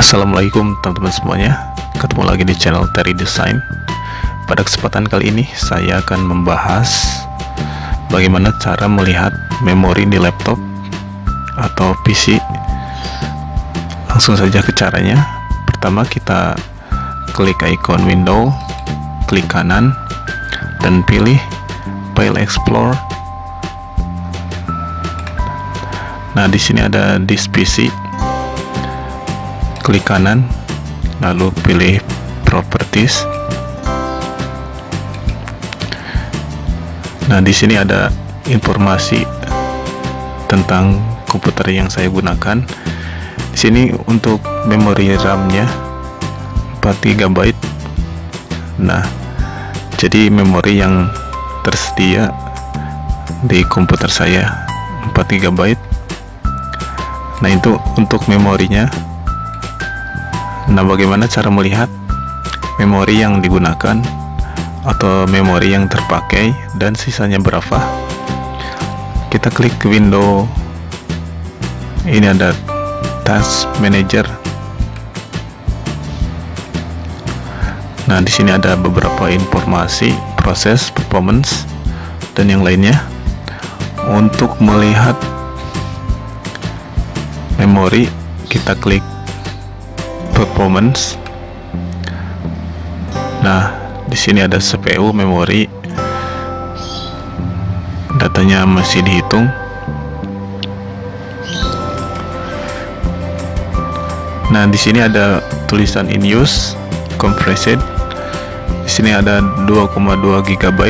Assalamualaikum teman-teman semuanya, ketemu lagi di channel Teri Design. Pada kesempatan kali ini saya akan membahas bagaimana cara melihat memori di laptop atau PC. Langsung saja ke caranya. Pertama kita klik icon window, klik kanan dan pilih File Explorer. Nah di sini ada disk PC. Klik kanan, lalu pilih Properties. Nah, di sini ada informasi tentang komputer yang saya gunakan. Di sini untuk memori RAM-nya 4 GB. Nah, jadi memori yang tersedia di komputer saya 4 GB. Nah, itu untuk memorinya. Nah, bagaimana cara melihat memori yang digunakan atau memori yang terpakai dan sisanya berapa? Kita klik window. Ini ada Task Manager. Nah, di sini ada beberapa informasi, proses, performance, dan yang lainnya. Untuk melihat memori, kita klik Performance. Nah, di sini ada CPU, memori, datanya masih dihitung. Nah, di sini ada tulisan in use, compressed. Di sini ada 2,2 GB,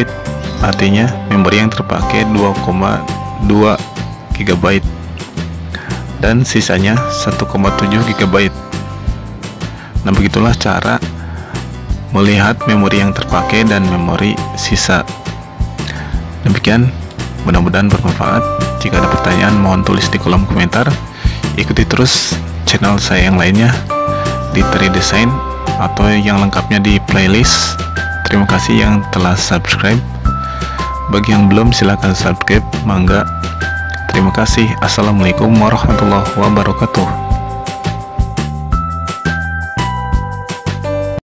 artinya memori yang terpakai 2,2 GB dan sisanya 1,7 GB. Nah, begitulah cara melihat memori yang terpakai dan memori sisa. Demikian, mudah-mudahan bermanfaat. Jika ada pertanyaan, mohon tulis di kolom komentar. Ikuti terus channel saya yang lainnya di Teri Design atau yang lengkapnya di playlist. Terima kasih yang telah subscribe. Bagi yang belum, silahkan subscribe, mangga. Terima kasih. Assalamualaikum warahmatullahi wabarakatuh.